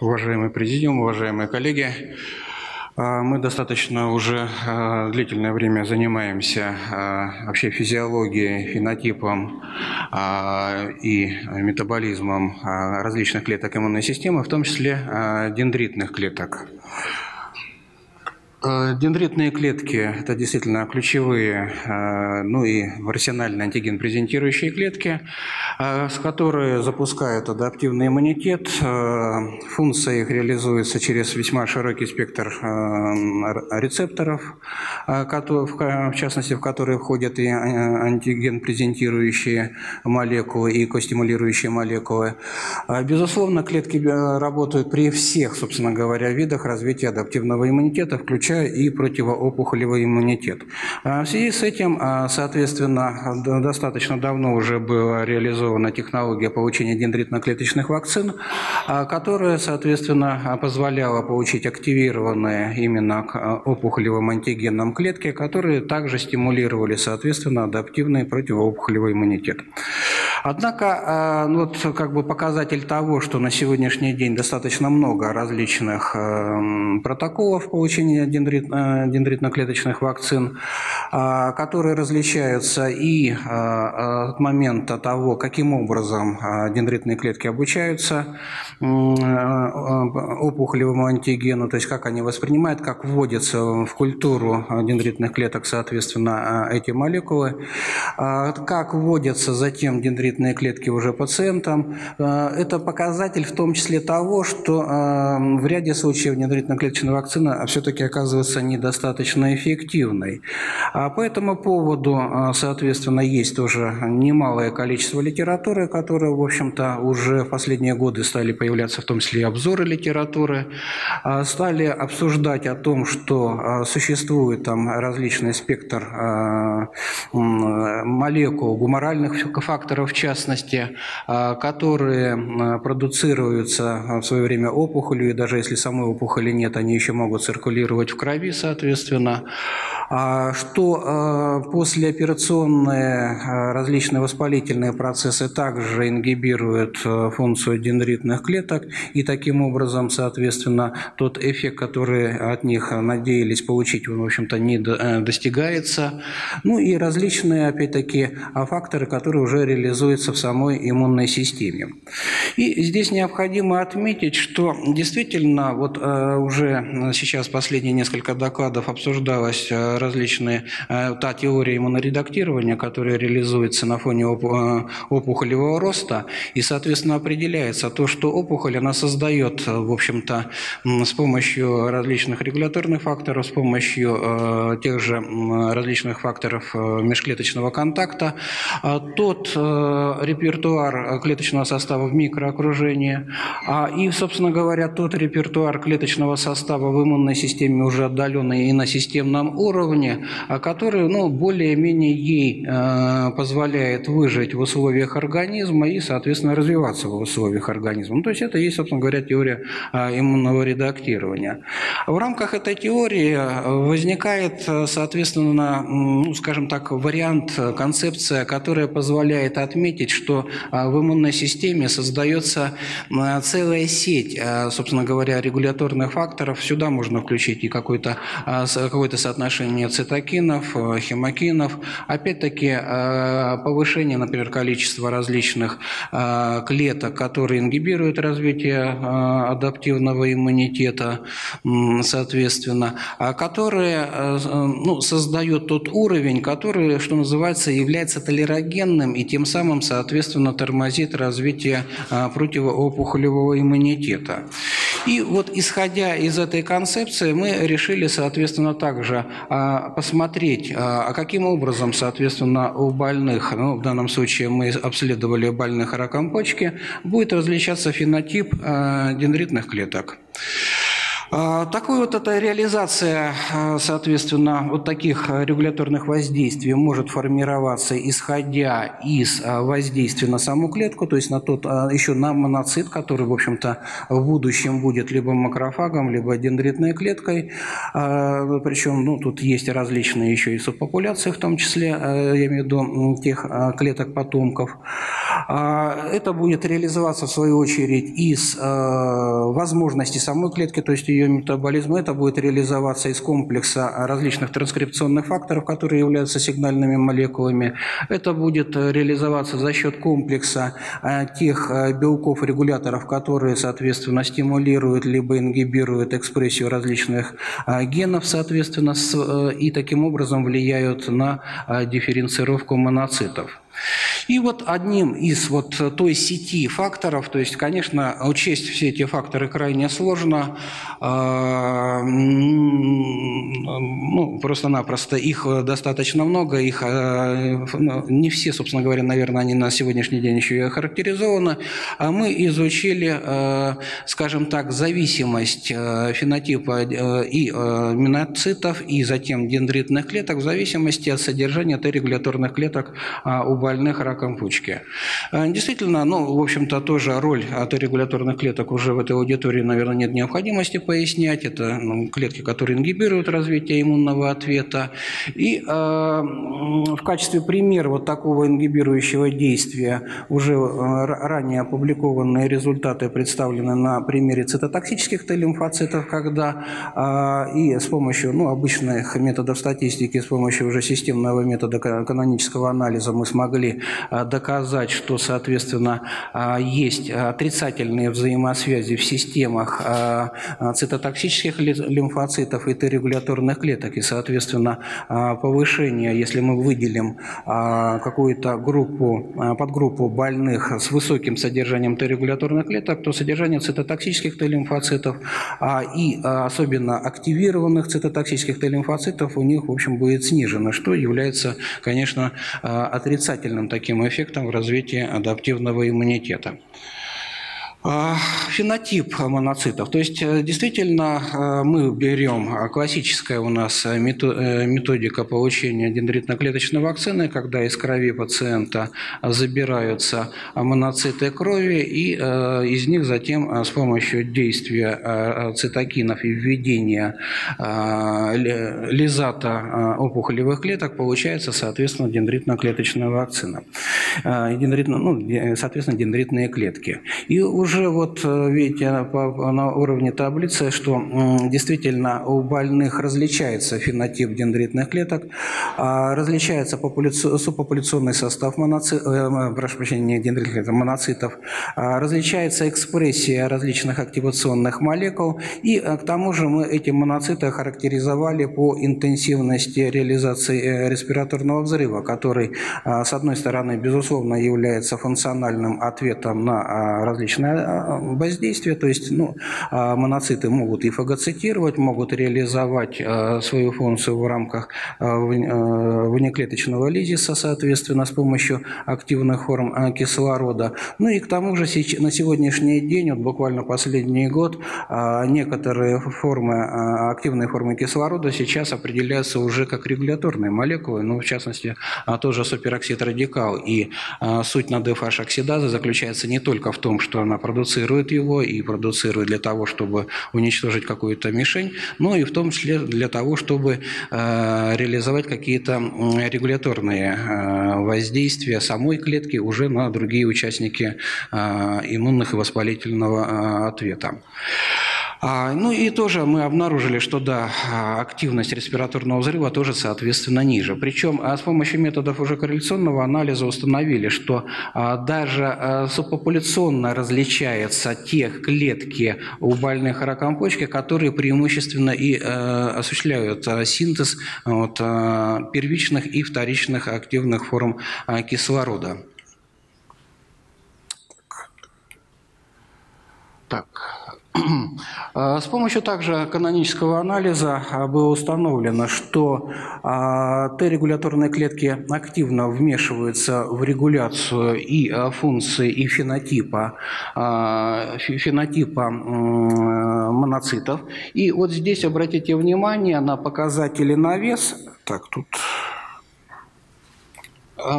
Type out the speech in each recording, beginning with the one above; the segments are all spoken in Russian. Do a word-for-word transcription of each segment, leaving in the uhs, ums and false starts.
Уважаемый президиум, уважаемые коллеги, мы достаточно уже длительное время занимаемся вообще физиологией, фенотипом и метаболизмом различных клеток иммунной системы, в том числе дендритных клеток. Дендритные клетки – это действительно ключевые, ну и арсенальные антигенпрезентирующие клетки, с которыми запускают адаптивный иммунитет. Функция их реализуется через весьма широкий спектр рецепторов, в частности, в которые входят и антигенпрезентирующие молекулы, и костимулирующие молекулы. Безусловно, клетки работают при всех, собственно говоря, видах развития адаптивного иммунитета, включая и противоопухолевый иммунитет. В связи с этим, соответственно, достаточно давно уже была реализована технология получения дендритно-клеточных вакцин, которая, соответственно, позволяла получить активированные именно к опухолевым антигенам клетки, которые также стимулировали, соответственно, адаптивный противоопухолевый иммунитет. Однако, вот как бы показатель того, что на сегодняшний день достаточно много различных протоколов получения дендритно-клеточных вакцин, которые различаются и от момента того, каким образом дендритные клетки обучаются опухолевому антигену, то есть как они воспринимают, как вводятся в культуру дендритных клеток, соответственно, эти молекулы, как вводятся затем дендритные клетки уже пациентам. Это показатель в том числе того, что в ряде случаев дендритно-клеточная вакцина все-таки оказывается недостаточно эффективной. По этому поводу, соответственно, есть тоже немалое количество литературы, которые, в общем-то, уже в последние годы стали появляться, в том числе и обзоры литературы, стали обсуждать о том, что существует там различный спектр молекул, гуморальных факторов в частности, которые продуцируются в свое время опухолью, и даже если самой опухоли нет, они еще могут циркулировать в крови, соответственно, что послеоперационные различные воспалительные процессы также ингибируют функцию дендритных клеток, и таким образом, соответственно, тот эффект, который от них надеялись получить, он, в общем-то, не достигается. Ну и различные, опять-таки, факторы, которые уже реализуются в самой иммунной системе. И здесь необходимо отметить, что действительно, вот уже сейчас последние несколько докладов обсуждалось различные, та теория иммуноредактирования, которая реализуется на фоне опухолевого роста, и, соответственно, определяется то, что опухоль, она создает, в общем-то, с помощью различных регуляторных факторов, с помощью тех же различных факторов межклеточного контакта, тот репертуар клеточного состава в микроокружении, и, собственно говоря, тот репертуар клеточного состава в иммунной системе уже отдаленный и на системном уровне, который, ну, более-менее ей э, позволяет выжить в условиях организма и, соответственно, развиваться в условиях организма. Ну, то есть это есть, собственно говоря, теория э, иммунного редактирования. В рамках этой теории возникает, соответственно, ну, скажем так, вариант, концепция, которая позволяет отметить, что э, в иммунной системе создается э, целая сеть, э, собственно говоря, регуляторных факторов. Сюда можно включить и какое-то э, какое-то соотношение цитокинов, хемокинов, опять-таки повышение, например, количества различных клеток, которые ингибируют развитие адаптивного иммунитета, соответственно, которые, ну, создают тот уровень, который, что называется, является толерогенным и тем самым, соответственно, тормозит развитие противоопухолевого иммунитета. И вот, исходя из этой концепции, мы решили, соответственно, также посмотреть, а каким образом, соответственно, у больных, ну, в данном случае мы обследовали больных раком почки, будет различаться фенотип дендритных клеток. Такая вот эта реализация, соответственно, вот таких регуляторных воздействий может формироваться, исходя из воздействия на саму клетку, то есть на тот, еще на моноцит, который, в общем-то, в будущем будет либо макрофагом, либо дендритной клеткой. Причем, ну, тут есть различные еще и субпопуляции, в том числе, я имею в виду, тех клеток-потомков. Это будет реализоваться, в свою очередь, из возможностей самой клетки, то есть ее ее метаболизма, это будет реализоваться из комплекса различных транскрипционных факторов, которые являются сигнальными молекулами. Это будет реализоваться за счет комплекса тех белков-регуляторов, которые, соответственно, стимулируют либо ингибируют экспрессию различных генов, соответственно, и таким образом влияют на дифференцировку моноцитов. И вот одним из вот той сети факторов, то есть, конечно, учесть все эти факторы крайне сложно, ну, просто-напросто их достаточно много, их не все, собственно говоря, наверное, они на сегодняшний день еще и охарактеризованы. Мы изучили, скажем так, зависимость фенотипа и моноцитов, и затем дендритных клеток в зависимости от содержания Т-регуляторных клеток у больных раком почки. Действительно, ну, в общем-то, тоже роль Т-регуляторных клеток уже в этой аудитории, наверное, нет необходимости пояснять. Это, ну, клетки, которые ингибируют развитие иммунного ответа. И э, в качестве примера вот такого ингибирующего действия уже ранее опубликованные результаты представлены на примере цитотоксических Т-лимфоцитов, когда э, и с помощью, ну, обычных методов статистики, с помощью уже системного метода канонического анализа мы смогли доказать, что, соответственно, есть отрицательные взаимосвязи в системах цитотоксических лимфоцитов и Т-регуляторных клеток. И, соответственно, повышение, если мы выделим какую-то группу, подгруппу больных с высоким содержанием Т-регуляторных клеток, то содержание цитотоксических Т-лимфоцитов и особенно активированных цитотоксических Т-лимфоцитов у них, в общем, будет снижено, что является, конечно, отрицательным отрицательным таким эффектом в развитии адаптивного иммунитета. Фенотип моноцитов. То есть, действительно, мы берем классическая у нас методика получения дендритно-клеточной вакцины, когда из крови пациента забираются моноциты крови, и из них затем с помощью действия цитокинов и введения лизата опухолевых клеток получается, соответственно, дендритно-клеточная вакцина. Дендритно, ну, соответственно, дендритные клетки. И уже Уже вот видите на уровне таблицы, что действительно у больных различается фенотип дендритных клеток, различается субпопуляционный состав моноцитов, прошу прощения, моноцитов, различается экспрессия различных активационных молекул, и к тому же мы эти моноциты характеризовали по интенсивности реализации респираторного взрыва, который, с одной стороны, безусловно, является функциональным ответом на различные воздействие, то есть, ну, моноциты могут и фагоцитировать, могут реализовать свою функцию в рамках внеклеточного лизиса, соответственно, с помощью активных форм кислорода. Ну и к тому же на сегодняшний день, вот буквально последний год, некоторые формы, активные формы кислорода сейчас определяются уже как регуляторные молекулы, ну, в частности, тоже супероксид-радикал. И суть эн а дэ эф-оксидазы заключается не только в том, что что она продуцирует его и продуцирует для того, чтобы уничтожить какую-то мишень, но и в том числе для того, чтобы э, реализовать какие-то регуляторные э, воздействия самой клетки уже на другие участники э, иммунных и воспалительного э, ответа. Ну и тоже мы обнаружили, что да, активность респираторного взрыва тоже, соответственно, ниже. Причем с помощью методов уже корреляционного анализа установили, что даже субпопуляционно различаются те клетки у больных раком почки, которые преимущественно и осуществляют синтез вот первичных и вторичных активных форм кислорода. Так, с помощью также канонического анализа было установлено, что Т-регуляторные клетки активно вмешиваются в регуляцию и функции, и фенотипа, фенотипа моноцитов. И вот здесь обратите внимание на показатели на вес. Так, тут...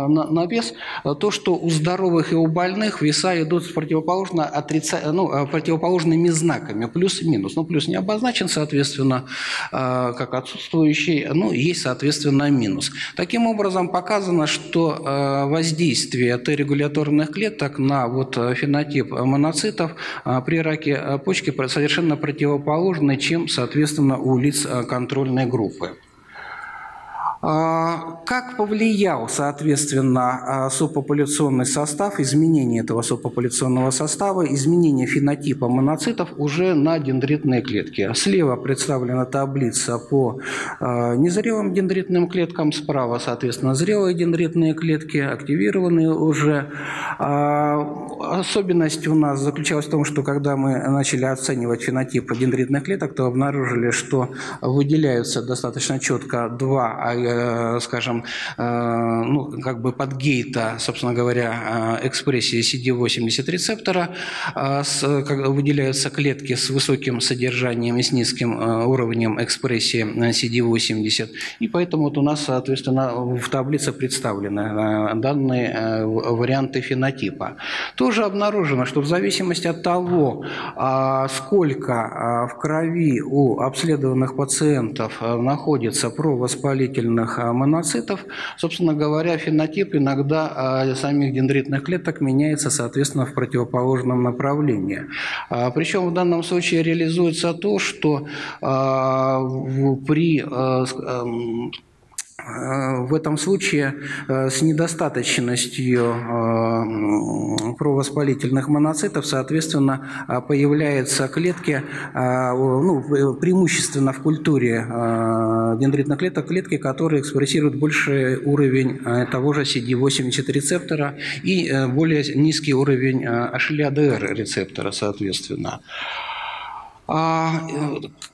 На, на вес, то, что у здоровых и у больных веса идут с противоположно отрица... ну, противоположными знаками, плюс-минус. Ну, плюс не обозначен, соответственно, как отсутствующий, ну, есть, соответственно, минус. Таким образом, показано, что воздействие Т-регуляторных клеток на вот фенотип моноцитов при раке почки совершенно противоположно, чем, соответственно, у лиц контрольной группы. Как повлиял, соответственно, субпопуляционный состав, изменение этого субпопуляционного состава, изменение фенотипа моноцитов уже на дендритные клетки? Слева представлена таблица по незрелым дендритным клеткам, справа, соответственно, зрелые дендритные клетки, активированные уже. Особенность у нас заключалась в том, что когда мы начали оценивать фенотип дендритных клеток, то обнаружили, что выделяются достаточно четко два АИ, скажем, ну, как бы подгейта, собственно говоря, экспрессии си ди восемьдесят рецептора, выделяются клетки с высоким содержанием и с низким уровнем экспрессии си ди восемьдесят, и поэтому вот у нас, соответственно, в таблице представлены данные варианты фенотипа. Тоже обнаружено, что в зависимости от того, сколько в крови у обследованных пациентов находится провоспалительных моноцитов, собственно говоря, фенотип иногда самих дендритных клеток меняется, соответственно, в противоположном направлении. Причем в данном случае реализуется то, что при... В этом случае с недостаточностью провоспалительных моноцитов, соответственно, появляются клетки, ну, преимущественно в культуре дендритных клеток, клетки, которые экспрессируют больший уровень того же си ди восемьдесят рецептора и более низкий уровень эйч эл эй ди ар рецептора, соответственно.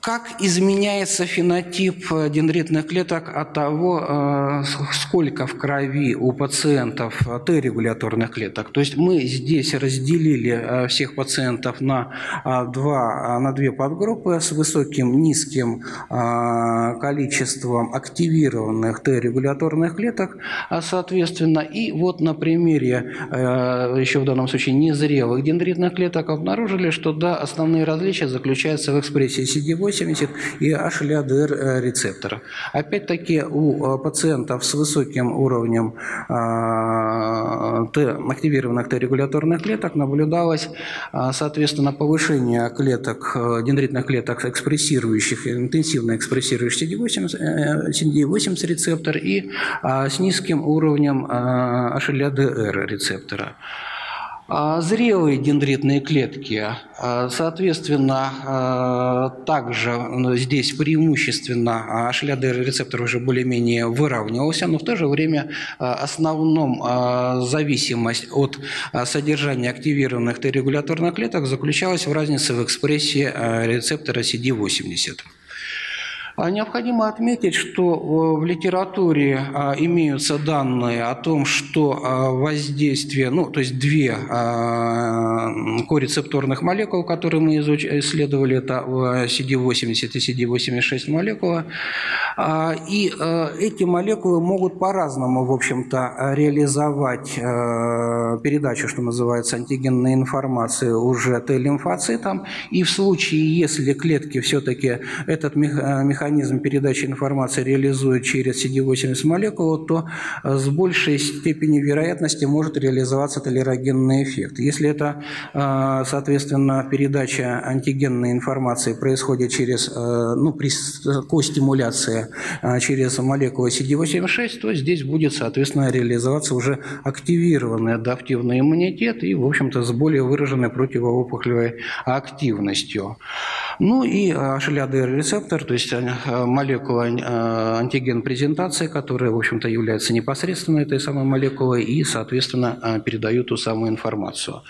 Как изменяется фенотип дендритных клеток от того, сколько в крови у пациентов Т-регуляторных клеток? То есть мы здесь разделили всех пациентов на, два, на две подгруппы с высоким, низким количеством активированных Т-регуляторных клеток, соответственно. И вот на примере еще в данном случае незрелых дендритных клеток обнаружили, что да, основные различия заключаются в экспрессии си ди восемьдесят и эйч эл эй ди ар рецептора. Опять-таки у пациентов с высоким уровнем активированных Т-регуляторных клеток наблюдалось, соответственно, повышение клеток, дендритных клеток, экспрессирующих, интенсивно экспрессирующих си ди восемьдесят рецептор и с низким уровнем эйч эл эй ди ар рецептора. Зрелые дендритные клетки, соответственно, также здесь преимущественно эйч эл эй ди ар рецептор уже более-менее выравнивался, но в то же время основном зависимость от содержания активированных Т-регуляторных клеток заключалась в разнице в экспрессии рецептора си ди восемьдесят. Необходимо отметить, что в литературе имеются данные о том, что воздействие, ну, то есть две корецепторных молекулы, которые мы исследовали, это си ди восемьдесят и си ди восемьдесят шесть молекулы, и эти молекулы могут по-разному, в общем-то, реализовать передачу, что называется, антигенной информации уже Т-лимфоцитам, и в случае, если клетки все-таки этот механизм механизм передачи информации реализует через си ди восемьдесят молекулу, то с большей степенью вероятности может реализоваться толерогенный эффект. Если это, соответственно, передача антигенной информации происходит через, ну, при костимуляции через молекулу си ди восемьдесят шесть, то здесь будет, соответственно, реализоваться уже активированный адаптивный иммунитет и, в общем-то, с более выраженной противоопухолевой активностью. Ну и эйч эл эй ди ар рецептор, то есть молекула антиген-презентации, которая, в общем-то, является непосредственно этой самой молекулой и, соответственно, передает ту самую информацию.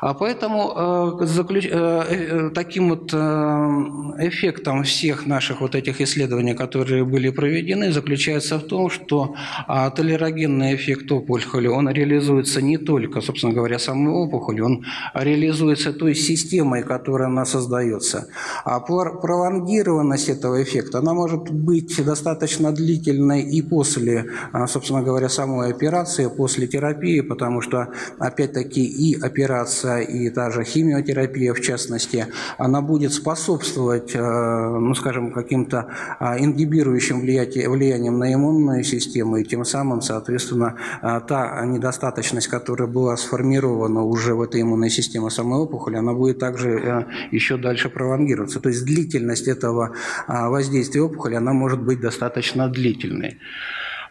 А поэтому заключ... таким вот эффектом всех наших вот этих исследований, которые были проведены, заключается в том, что толерогенный эффект опухоли, он реализуется не только, собственно говоря, самой опухолью, он реализуется той системой, которая она создается. А пролонгированность этого эффекта, она может быть достаточно длительной и после, собственно говоря, самой операции, после терапии, потому что, опять-таки, и операция, и та же химиотерапия, в частности, она будет способствовать, ну, скажем, каким-то ингибирующим влиянием на иммунную систему, и тем самым, соответственно, та недостаточность, которая была сформирована уже в этой иммунной системе самой опухоли, она будет также еще дальше пролонгироваться. То есть длительность этого воздействия опухоли, она может быть достаточно длительной.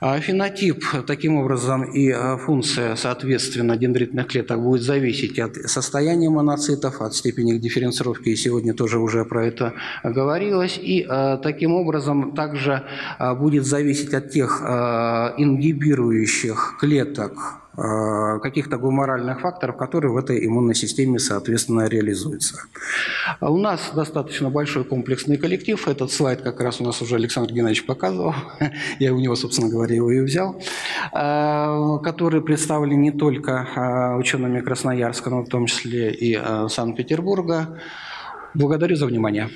Фенотип, таким образом, и функция, соответственно, дендритных клеток будет зависеть от состояния моноцитов, от степени их дифференцировки, и сегодня тоже уже про это говорилось, и таким образом также будет зависеть от тех ингибирующих клеток, каких-то гуморальных факторов, которые в этой иммунной системе, соответственно, реализуются. У нас достаточно большой комплексный коллектив. Этот слайд как раз у нас уже Александр Геннадьевич показывал. Я у него, собственно говоря, его и взял. Который представлен не только учеными Красноярска, но в том числе и Санкт-Петербурга. Благодарю за внимание.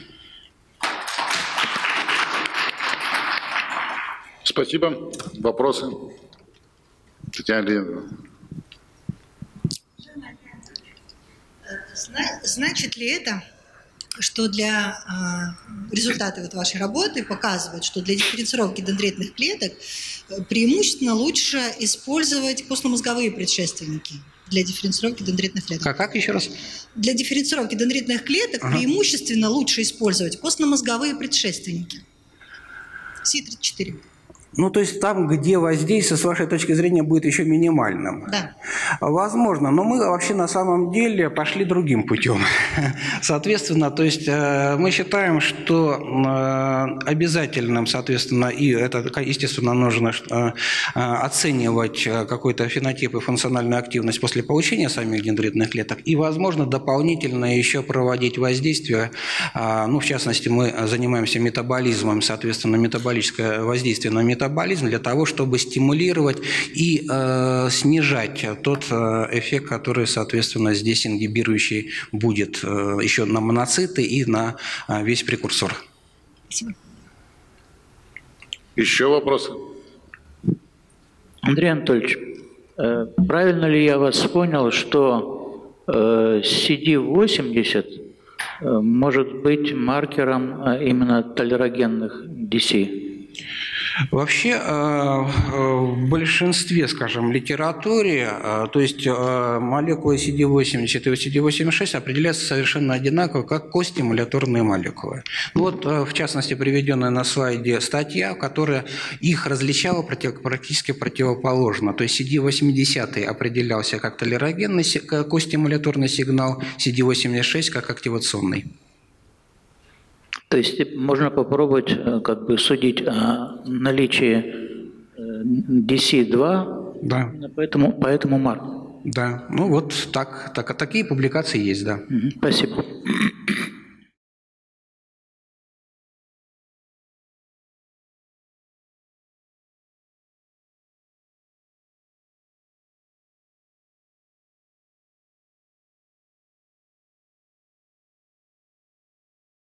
Спасибо. Вопросы? Татьяна Леонидовна. Значит ли это, что для результаты вот вашей работы показывают, что для дифференцировки дендритных клеток преимущественно лучше использовать костномозговые предшественники? Для дифференцировки дендритных клеток. Как, как еще раз? Для дифференцировки дендритных клеток ага. преимущественно лучше использовать костномозговые предшественники. Си тридцать четыре. Ну, то есть там, где воздействие, с вашей точки зрения, будет еще минимальным. Да. Возможно, но мы вообще на самом деле пошли другим путем. Соответственно, то есть мы считаем, что обязательным, соответственно, и это, естественно, нужно оценивать какой-то фенотип и функциональную активность после получения самих дендритных клеток, и, возможно, дополнительно еще проводить воздействие. Ну, в частности, мы занимаемся метаболизмом, соответственно, метаболическое воздействие на метаболизм, для того, чтобы стимулировать и э, снижать тот э, эффект, который, соответственно, здесь ингибирующий будет э, еще на моноциты и на э, весь прекурсор. Спасибо. Еще вопросы? Андрей Анатольевич, э, правильно ли я вас понял, что э, си ди восемьдесят э, может быть маркером э, именно толерогенных ди си? Вообще, в большинстве, скажем, литературе, то есть молекулы си ди восемьдесят и си ди восемьдесят шесть определяются совершенно одинаково, как костимуляторные молекулы. Вот, в частности, приведенная на слайде статья, которая их различала практически противоположно. То есть си ди восемьдесят определялся как толерогенный костимуляторный сигнал, си ди восемьдесят шесть как активационный. То есть можно попробовать как бы судить о наличии ди си два, да. поэтому, поэтому марку. Да, ну вот так, так, такие публикации есть, да. Спасибо.